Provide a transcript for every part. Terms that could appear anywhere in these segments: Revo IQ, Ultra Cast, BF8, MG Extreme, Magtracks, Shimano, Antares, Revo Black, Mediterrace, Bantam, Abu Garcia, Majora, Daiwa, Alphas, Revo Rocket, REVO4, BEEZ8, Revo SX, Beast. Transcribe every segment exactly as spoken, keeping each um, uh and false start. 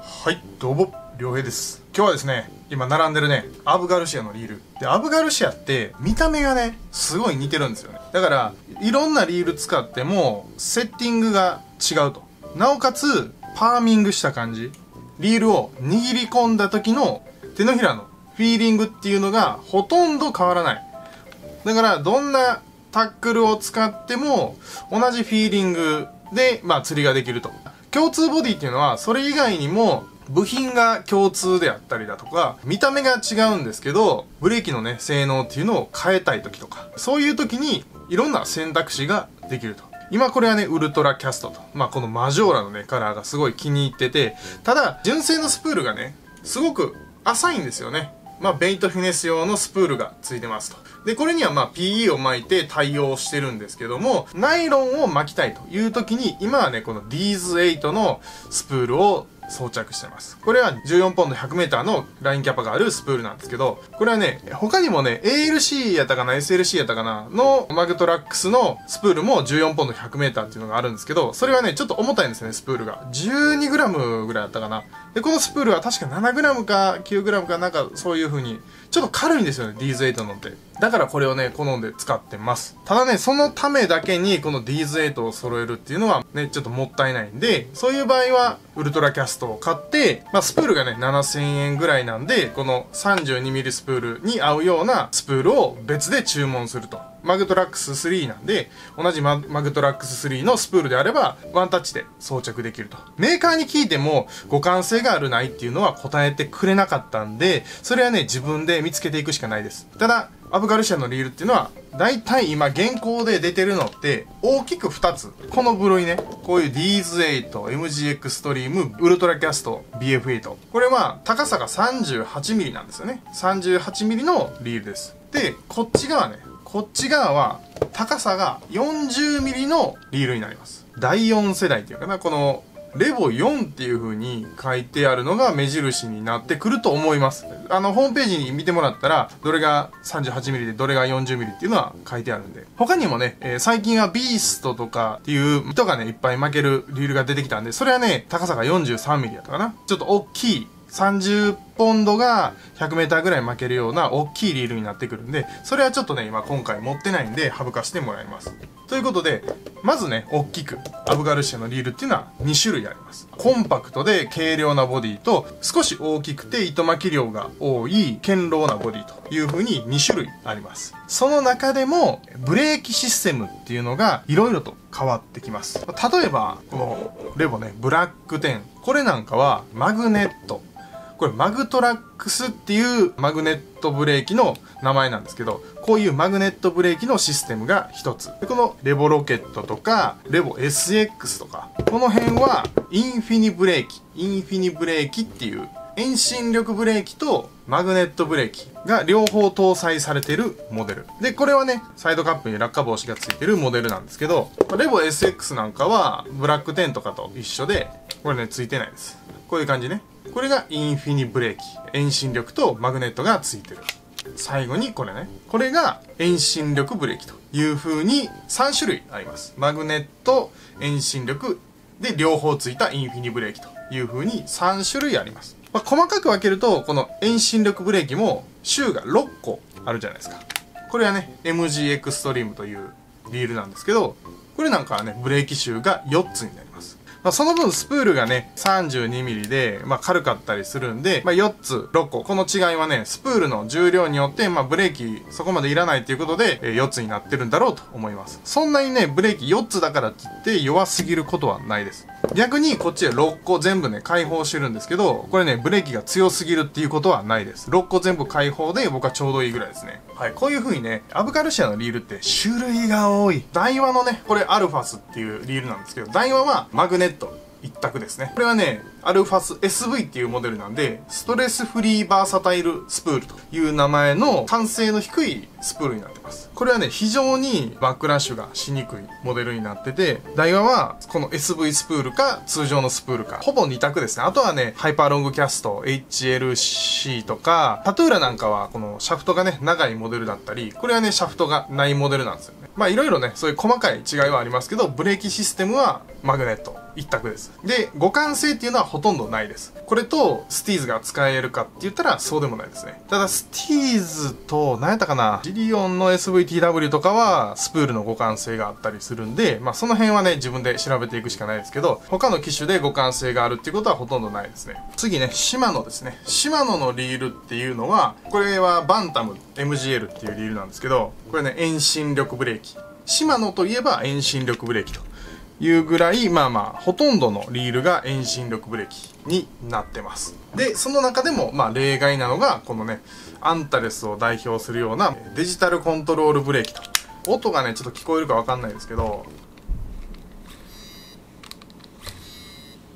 はい、どうも、りょうへいです。今日はですね、今並んでるね、アブガルシアのリール。で、アブガルシアって見た目がね、すごい似てるんですよね。だから、いろんなリール使っても、セッティングが違うと。なおかつ、パーミングした感じ。リールを握り込んだ時の手のひらのフィーリングっていうのがほとんど変わらない。だから、どんなタックルを使っても、同じフィーリングで、まあ、釣りができると。共通ボディっていうのは、それ以外にも、部品が共通であったりだとか、見た目が違うんですけど、ブレーキのね、性能っていうのを変えたい時とか、そういう時にいろんな選択肢ができると。今これはね、ウルトラキャストと。まあこのマジョーラのね、カラーがすごい気に入ってて、ただ、純正のスプールがね、すごく浅いんですよね。まあベイトフィネス用のスプールがついてますと。で、これにはまあ ピーイー を巻いて対応してるんですけども、ナイロンを巻きたいという時に、今はね、この ディーイーズエイト のスプールを装着してます。これはじゅうよんポンドひゃくメーターのラインキャパがあるスプールなんですけど、これはね、他にもね、エーエルシー やったかな、エスエルシー やったかな、のマグトラックスのスプールもじゅうよんポンドひゃくメーターっていうのがあるんですけど、それはね、ちょっと重たいんですね、スプールが。じゅうにグラム ぐらいだったかな。で、このスプールは確か ななグラム か きゅうグラム かなんかそういう風に、ちょっと軽いんですよね、ディーイーズエイト のって。だからこれをね、好んで使ってます。ただね、そのためだけにこの ディーイーズエイト を揃えるっていうのはね、ちょっともったいないんで、そういう場合はウルトラキャストを買って、まあ、スプールがね、ななせんえんぐらいなんで、この さんじゅうにミリ スプールに合うようなスプールを別で注文すると。マグトラックススリーなんで、同じ マ, マグトラックススリーのスプールであれば、ワンタッチで装着できると。メーカーに聞いても、互換性があるないっていうのは答えてくれなかったんで、それはね、自分で見つけていくしかないです。ただ、アブガルシアのリールっていうのは、だいたい今現行で出てるのって、大きくふたつ。この部類ね。こういう ディーイーズエイト、エムジー Extreme、ウルトラキャスト、ビーエフエイト。これは高さが さんじゅうはちミリ なんですよね。さんじゅうはちミリ のリールです。で、こっち側ね。こっち側は高さが よんじゅうミリ のリールになります。だいよんせだいっていうかな、このレボよんっていう風に書いてあるのが目印になってくると思います。あの、ホームページに見てもらったら、どれが さんじゅうはちミリ でどれが よんじゅうミリ っていうのは書いてあるんで。他にもね、えー、最近はビーストとかっていう糸がね、いっぱい巻けるリールが出てきたんで、それはね、高さが よんじゅうさんミリ だったかな。ちょっと大きい。さんじゅうポンドがひゃくメーターぐらい巻けるような大きいリールになってくるんで、それはちょっとね、今今回持ってないんで省かしてもらいます。ということで、まずね、大きく、アブガルシアのリールっていうのはにしゅるいあります。コンパクトで軽量なボディと、少し大きくて糸巻き量が多い、堅牢なボディという風ににしゅるいあります。その中でも、ブレーキシステムっていうのが色々と変わってきます。例えば、このレボね、ブラックじゅう。これなんかはマグネット。これマグトラックスっていうマグネットブレーキの名前なんですけど、こういうマグネットブレーキのシステムが一つ。このレボロケットとか、レボ エスエックス とか、この辺はインフィニブレーキ、インフィニブレーキっていう遠心力ブレーキとマグネットブレーキが両方搭載されているモデル。で、これはね、サイドカップに落下防止がついてるモデルなんですけど、レボ エスエックス なんかはブラックじゅうとかと一緒で、これね、ついてないです。こういう感じね。これがインフィニブレーキ。遠心力とマグネットがついてる。最後にこれね。これが遠心力ブレーキという風にさんしゅるいあります。マグネット、遠心力で両方ついたインフィニブレーキという風にさんしゅるいあります。まあ、細かく分けると、この遠心力ブレーキも種がろっこあるじゃないですか。これはね、エムジー Extreme というリールなんですけど、これなんかはね、ブレーキ種がよっつになります。まあ、その分スプールがね、さんじゅうにミリ で、まあ、軽かったりするんで、まあ、よっつ、ろっこ。この違いはね、スプールの重量によって、まあ、ブレーキそこまでいらないということで、えー、よっつになってるんだろうと思います。そんなにね、ブレーキよっつだからって言って弱すぎることはないです。逆にこっちでろっこ全部ね、解放してるんですけど、これね、ブレーキが強すぎるっていうことはないです。ろっこ全部解放で僕はちょうどいいぐらいですね。はい、こういう風にね、アブガルシアのリールって種類が多い。ダイワのね、これアルファスっていうリールなんですけど、ダイワはマグネット一択ですね。これはね、アルファス エスブイ っていうモデルなんで、ストレスフリーバーサタイルスプールという名前の単性の低いスプールになってます。これはね、非常にバックラッシュがしにくいモデルになってて、ダイワはこの エスブイ スプールか通常のスプールか、ほぼに択ですね。あとはね、ハイパーロングキャスト、エイチエルシー とか、タトゥーラなんかはこのシャフトがね、長いモデルだったり、これはね、シャフトがないモデルなんですよね。まあいろいろね、そういう細かい違いはありますけど、ブレーキシステムはマグネット。一択です。で、互換性っていうのはほとんどないです。これとスティーズが使えるかって言ったらそうでもないですね。ただスティーズと、何やったかな、ジリオンの エスブイティーダブリュー とかはスプールの互換性があったりするんで、まあその辺はね、自分で調べていくしかないですけど、他の機種で互換性があるっていうことはほとんどないですね。次ね、シマノですね。シマノのリールっていうのは、これはバンタム エムジーエル っていうリールなんですけど、これね、遠心力ブレーキ。シマノといえば遠心力ブレーキというぐらい、まあまあほとんどのリールが遠心力ブレーキになってます。で、その中でもまあ例外なのがこのね、アンタレスを代表するようなデジタルコントロールブレーキと、音がねちょっと聞こえるかわかんないですけど、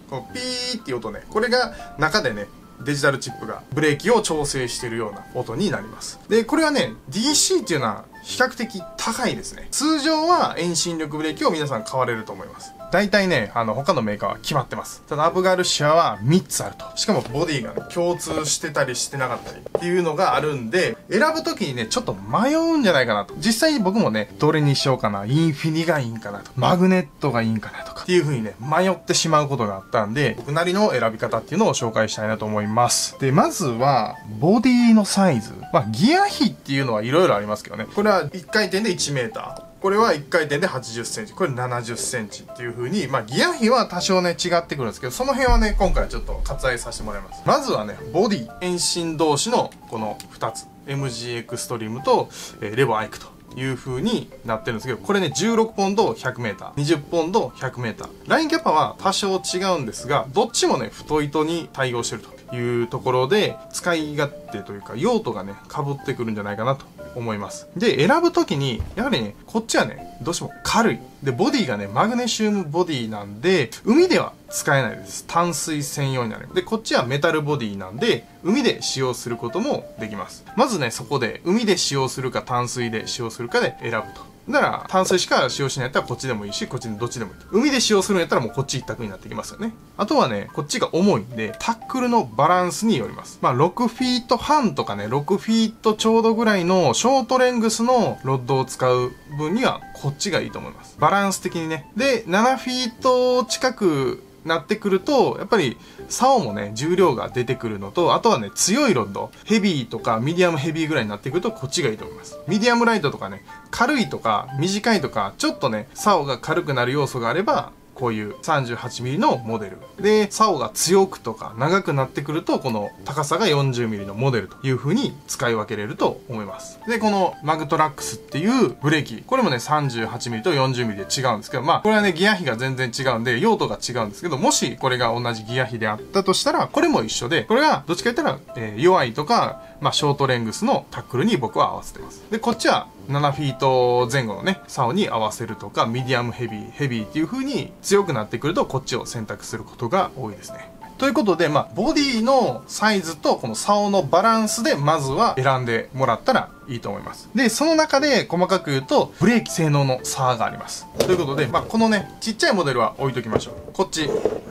こうピーっていう音ね、これが中でねデジタルチップがブレーキを調整しているような音になります。で、これはね ディーシー っていうのは比較的高いですね。通常は遠心力ブレーキを皆さん買われると思います。大体ね、あの他のメーカーは決まってます。ただアブガルシアはみっつあると。しかもボディが、ね、共通してたりしてなかったりっていうのがあるんで、選ぶ時にねちょっと迷うんじゃないかなと。実際に僕もね、どれにしようかな、インフィニがいいんかなと、マグネットがいいんかなとかっていう風にね迷ってしまうことがあったんで、僕なりの選び方っていうのを紹介したいなと思います。で、まずはボディのサイズ、まあギア比っていうのはいろいろありますけどね、これはいっかい転で いちメーター、これはいっかい転で はちじゅっセンチ、これ ななじゅっセンチっていう風に、まあギア比は多少ね違ってくるんですけど、その辺はね今回ちょっと割愛させてもらいます。まずはね、ボディ、遠心同士のこのふたつ、 エムジー Extreme と、えー、レボアイクという風になってるんですけど、これねじゅうろくポンド ひゃくメーター、にじゅうポンド ひゃくメーター、ラインキャパは多少違うんですが、どっちもね太糸に対応してるというところで、使い勝手というか用途がね被ってくるんじゃないかなと思います。で、選ぶ時にやはりね、こっちはねどうしても軽いで、ボディがねマグネシウムボディなんで海では使えないです。淡水専用になる。で、こっちはメタルボディなんで海で使用することもできます。まずね、そこで海で使用するか淡水で使用するかで選ぶと。だから淡水しか使用しないやったらこっちでもいいし、こっちでどっちでもいいと。海で使用するんやったらもうこっち一択になってきますよね。あとはね、こっちが重いんでタックルのバランスによります。まあろくフィートはんとかね、ろくフィートちょうどぐらいのショートレングスのロッドを使う分にはこっちがいいと思います、バランス的にね。で、ななフィート近くなってくるとやっぱり竿もね重量が出てくるのと、あとはね強いロッド、ヘビーとかミディアムヘビーぐらいになってくるとこっちがいいと思います。ミディアムライトとかね、軽いとか短いとか、ちょっとね竿が軽くなる要素があればこういう さんじゅうはちミリ のモデルで、竿が強くとか長くなってくるとこの高さが よんじゅうミリ のモデルという風に使い分けれると思います。で、このマグトラックスっていうブレーキ、これもね さんじゅうはちミリ と よんじゅうミリ で違うんですけど、まあこれはねギア比が全然違うんで用途が違うんですけど、もしこれが同じギア比であったとしたらこれも一緒で、これはどっちか言ったら、えー、弱いとか、まあショートレングスのタックルに僕は合わせてます。で、こっちはななフィート前後のね竿に合わせるとか、ミディアムヘビー、ヘビーっていう風に強くなってくるとこっちを選択することが多いですね。ということで、まあボディのサイズとこの竿のバランスでまずは選んでもらったらいいと思います。で、その中で細かく言うとブレーキ性能の差があります。ということで、まあこのねちっちゃいモデルは置いときましょう。こっち、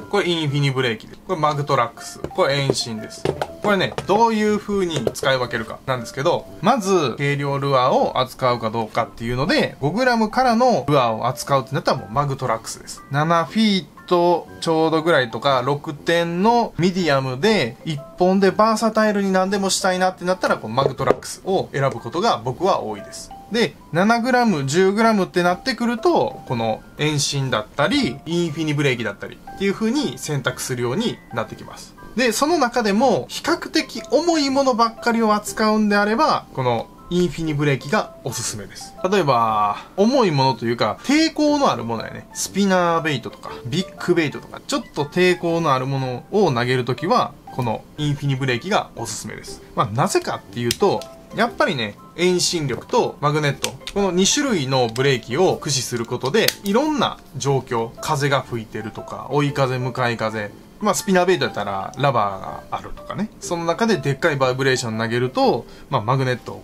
これインフィニブレーキで、これマグトラックス、これ遠心です。これねどういう風に使い分けるかなんですけど、まず軽量ルアーを扱うかどうかっていうので ごグラム からのルアーを扱うってなったらもうマグトラックスです。ななフィートちょうどぐらいとかろくてんのミディアムでいっぽんでバーサタイルに何でもしたいなってなったらこのマグトラックスを選ぶことが僕は多いです。で、ななグラム、じゅうグラム ってなってくるとこの遠心だったりインフィニブレーキだったりっていう風に選択するようになってきます。で、その中でも比較的重いものばっかりを扱うんであればこのインフィニブレーキがおすすめです。例えば重いものというか抵抗のあるものやね、スピナーベイトとかビッグベイトとかちょっと抵抗のあるものを投げるときはこのインフィニブレーキがおすすめです。まあなぜかっていうとやっぱりね遠心力とマグネット、このにしゅるいのブレーキを駆使することでいろんな状況、風が吹いてるとか追い風向かい風、まあスピナーベイトだったらラバーがあるとかね、その中ででっかいバイブレーション投げると、まあ、マグネットを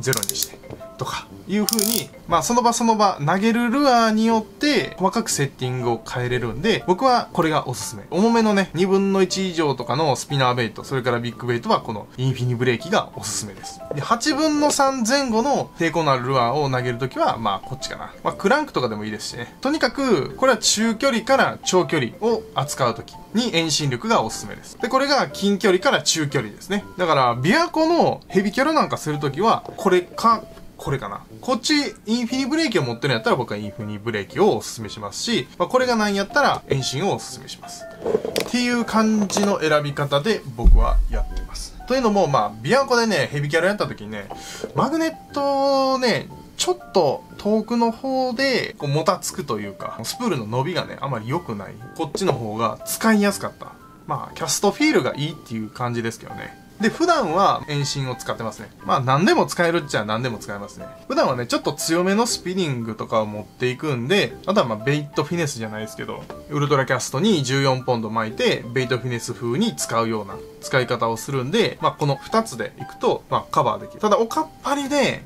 ゼロにしてとかいう風に、まあその場その場投げるルアーによって細かくセッティングを変えれるんで、僕はこれがおすすめ。重めのねにぶんのいち以上とかのスピナーベイト、それからビッグベイトはこのインフィニブレーキがおすすめです。ではちぶんのさん前後の抵抗のあるルアーを投げるときはまあこっちかな、まあ、クランクとかでもいいですしね。とにかくこれは中距離から長距離を扱うときに遠心力がおすすめです。でこれが近距離から中距離ですね。だから琵琶湖のヘビキャラなんかするときはこれかこれかな。こっちインフィニブレーキを持ってるんやったら僕はインフィニブレーキをおすすめしますし、まあ、これがないんやったら遠心をおすすめしますっていう感じの選び方で僕はやってます。というのもまあ琵琶湖でねヘビキャラやった時にね、マグネットをねちょっと遠くの方でこうもたつくというか、スプールの伸びがねあまり良くない、こっちの方が使いやすかった。まあキャストフィールがいいっていう感じですけどね。で普段は遠心を使ってますね。まあ何でも使えるっちゃ何でも使えますね。普段はねちょっと強めのスピニングとかを持っていくんで、あとはまあベイトフィネスじゃないですけど、ウルトラキャストにじゅうよんポンド巻いてベイトフィネス風に使うような使い方をするんで、まあこのふたつでいくとまあカバーできる。ただおかっぱりで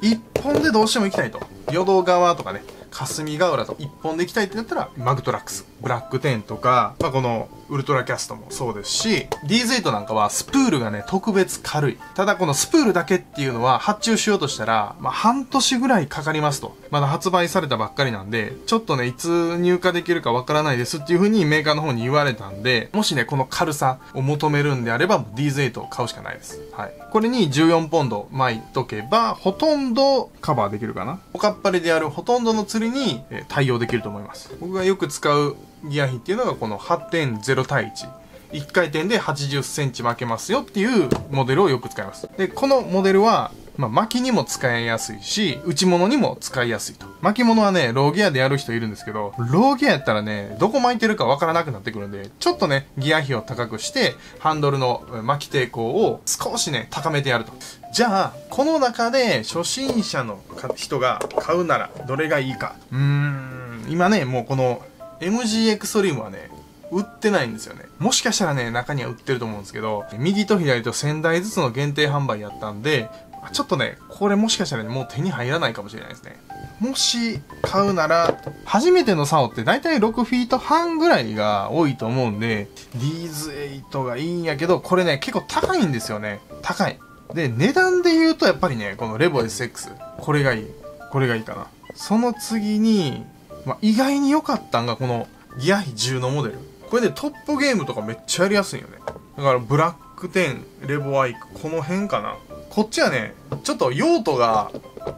いっぽんでどうしても行きたいと、淀川とかね霞ヶ浦といっぽんで行きたいってなったらマグトラックスブラックテンとか、まあ、このウルトラキャストもそうですし ディーイーゼット なんかはスプールがね特別軽い。ただこのスプールだけっていうのは発注しようとしたら、まあ、半年ぐらいかかりますと。まだ発売されたばっかりなんでちょっとねいつ入荷できるかわからないですっていう風にメーカーの方に言われたんで、もしねこの軽さを求めるんであれば ディーイーゼット を買うしかないです、はい、これにじゅうよんポンド巻いとけばほとんどカバーできるかな。おかっぱりであるほとんどの釣りに対応できると思います。僕がよく使うギア比っていうのがこの はちてんぜろたいいち いっかいてんで はちじゅっセンチ 巻けますよっていうモデルをよく使います。でこのモデルは、まあ、巻きにも使いやすいし打物にも使いやすいと。巻き物はねローギアでやる人いるんですけど、ローギアやったらねどこ巻いてるかわからなくなってくるんで、ちょっとねギア比を高くしてハンドルの巻き抵抗を少しね高めてやると。じゃあこの中で初心者の人が買うならどれがいいか。うーん今ねもうこのエムジー Extreme はね売ってないんですよね。もしかしたらね中には売ってると思うんですけど、右と左とせんだいずつの限定販売やったんでちょっとねこれもしかしたら、ね、もう手に入らないかもしれないですね。もし買うなら初めての竿ってだいたいろくフィートはんぐらいが多いと思うんで ディーイーゼット がいいんやけど、これね結構高いんですよね。高いで値段で言うとやっぱりねこのレボ エスエックス これがいい、これがいいかな。その次にまあ、意外に良かったんがこのギア比じゅうのモデル。これでトップゲームとかめっちゃやりやすいよね。だからブラックテン、レボアイク、この辺かな。こっちはねちょっと用途が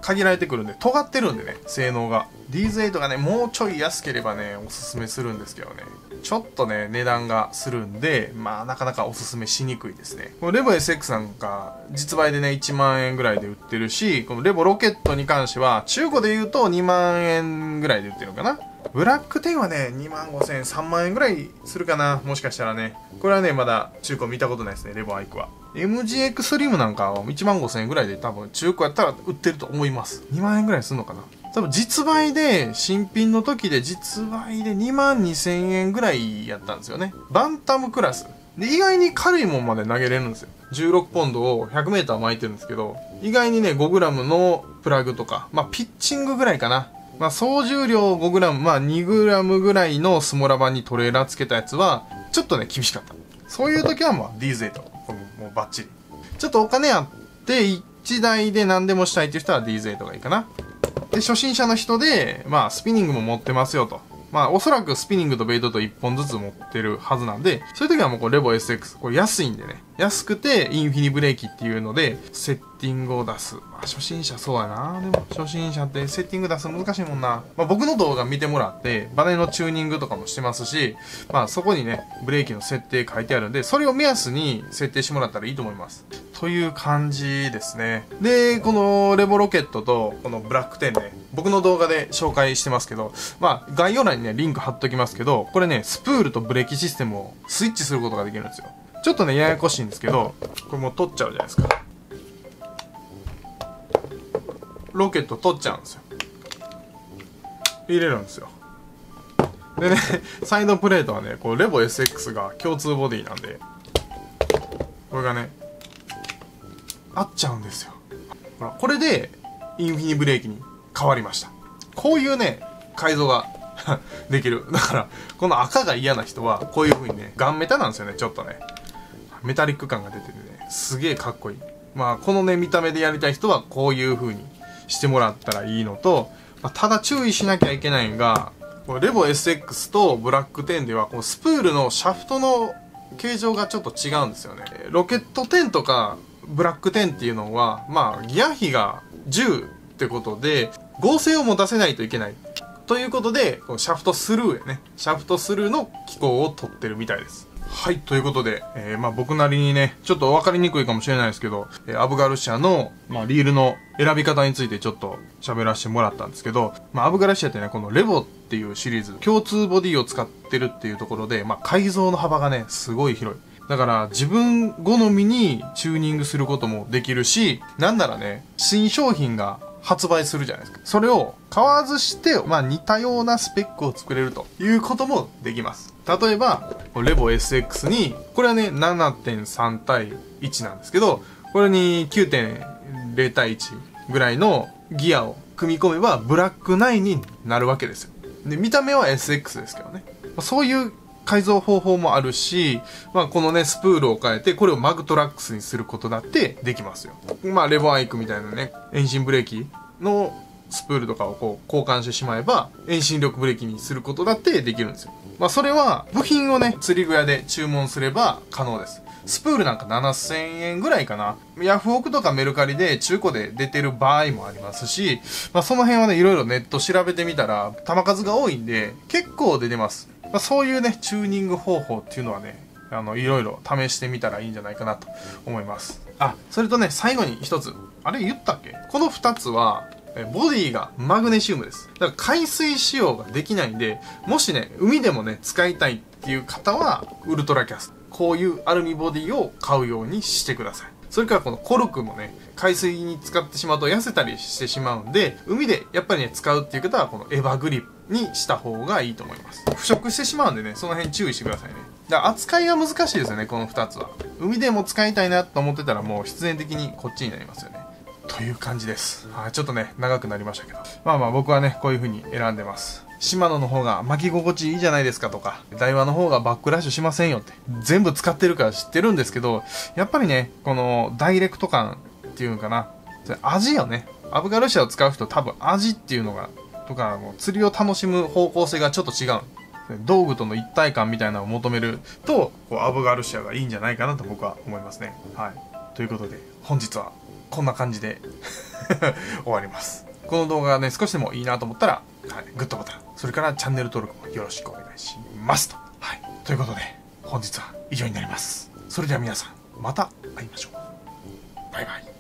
限られてくるんで尖ってるんでね、性能が ディーイーゼット がねもうちょい安ければねおすすめするんですけどね、ちょっとね値段がするんでまあなかなかおすすめしにくいですね。このレボ エスエックス なんか実売でねいちまんえんぐらいで売ってるし、このレボロケットに関しては中古で言うとにまんえんぐらいで売ってるのかな。ブラックテンはねにまんごせんえんさんまんえんぐらいするかな、もしかしたらね。これはねまだ中古見たことないですね。レボアイクは エムジー Extreme なんかはいちまんごせんえんぐらいで多分中古やったら売ってると思います。にまんえんぐらいするのかな多分。実売で新品の時で実売でにまんにせんえんぐらいやったんですよね。バンタムクラスで意外に軽いもんまで投げれるんですよ。じゅうろくポンドを ひゃくメーター 巻いてるんですけど、意外にね ごグラム のプラグとか、まあピッチングぐらいかな。まあ総重量 ごグラム、まあ にグラム ぐらいのスモラ版にトレーラーつけたやつはちょっとね厳しかった。そういう時はまあ ディーイーゼット もうバッチリ。ちょっとお金あっていちだいで何でもしたいっていう人は ディーイーゼット がいいかな。で初心者の人でまあスピニングも持ってますよと、まあおそらくスピニングとベイトといっぽんずつ持ってるはずなんで、そういう時はもうこれレボ エスエックス これ安いんでね、安くてインフィニブレーキっていうのでセッティングを出す。まあ初心者そうやな。でも初心者ってセッティング出すの難しいもんな。まあ僕の動画見てもらってバネのチューニングとかもしてますし、まあそこにねブレーキの設定書いてあるんでそれを目安に設定してもらったらいいと思いますという感じですね。でこのレボロケットとこのブラックテンね僕の動画で紹介してますけど、まあ概要欄にねリンク貼っときますけど、これねスプールとブレーキシステムをスイッチすることができるんですよ。ちょっとねややこしいんですけど、これもう取っちゃうじゃないですか。ロケット取っちゃうんですよ。入れるんですよ。でねサイドプレートはねこうレボ エスエックス が共通ボディなんでこれがね合っちゃうんですよ。ほらこれでインフィニブレーキに変わりました。こういうね、改造ができる。だから、この赤が嫌な人は、こういう風にね、ガンメタなんですよね、ちょっとね。メタリック感が出ててね、すげえかっこいい。まあ、このね、見た目でやりたい人は、こういう風にしてもらったらいいのと、まあ、ただ注意しなきゃいけないのが、レボ エスエックス とブラックじゅうでは、このスプールのシャフトの形状がちょっと違うんですよね。ロケットじゅうとか、ブラックじゅうっていうのは、まあ、ギア比がじゅうってことで、合成を持たせないといけない。ということで、このシャフトスルーやね、シャフトスルーの機構を取ってるみたいです。はい、ということで、えー、まあ僕なりにね、ちょっと分かりにくいかもしれないですけど、えー、アブガルシアの、まあ、リールの選び方についてちょっと喋らせてもらったんですけど、まあ、アブガルシアってね、このレボっていうシリーズ、共通ボディを使ってるっていうところで、まあ改造の幅がね、すごい広い。だから自分好みにチューニングすることもできるし、なんならね、新商品が発売するじゃないですか。それを買わずして、まあ似たようなスペックを作れるということもできます。例えば、レボ エスエックス に、これはね、ななてんさん 対いちなんですけど、これに きゅうてんれい 対いちぐらいのギアを組み込めば、ブラックきゅうになるわけですよ。で、見た目は エスエックス ですけどね。そういう改造方法もあるし、まあこのね、スプールを変えて、これをマグトラックスにすることだってできますよ。まあレボアイクみたいなね、遠心ブレーキのスプールとかをこう交換してしまえば、遠心力ブレーキにすることだってできるんですよ。まあそれは部品をね、釣り具屋で注文すれば可能です。スプールなんかななせんえんぐらいかな。ヤフオクとかメルカリで中古で出てる場合もありますし、まあその辺はね、いろいろネット調べてみたら、玉数が多いんで、結構出てます。まあ、そういうね、チューニング方法っていうのはね、あの、いろいろ試してみたらいいんじゃないかなと思います。あ、それとね、最後に一つ。あれ言ったっけ？この二つは、ボディがマグネシウムです。だから海水使用ができないんで、もしね、海でもね、使いたいっていう方は、ウルトラキャスト。こういうアルミボディを買うようにしてください。それからこのコルクもね、海水に使ってしまうと痩せたりしてしまうんで、海でやっぱりね、使うっていう方は、このエヴァグリップにした方がいいと思います。腐食してしまうんでね、その辺注意してくださいね。だから扱いが難しいですよね、このふたつは。海でも使いたいなと思ってたら、もう必然的にこっちになりますよね。という感じです。あ、ちょっとね、長くなりましたけど。まあまあ僕はね、こういう風に選んでます。シマノの方が巻き心地いいじゃないですかとか、ダイワの方がバックラッシュしませんよって、全部使ってるから知ってるんですけど、やっぱりね、このダイレクト感っていうのかな。味よね。アブガルシアを使う人多分味っていうのが、とか、もう釣りを楽しむ方向性がちょっと違う。道具との一体感みたいなのを求めると、こうアブガルシアがいいんじゃないかなと僕は思いますね。はい。ということで、本日はこんな感じで終わります。この動画がね、少しでもいいなと思ったら、はい、グッドボタン、それからチャンネル登録もよろしくお願いしますと。はい。ということで、本日は以上になります。それでは皆さん、また会いましょう。バイバイ。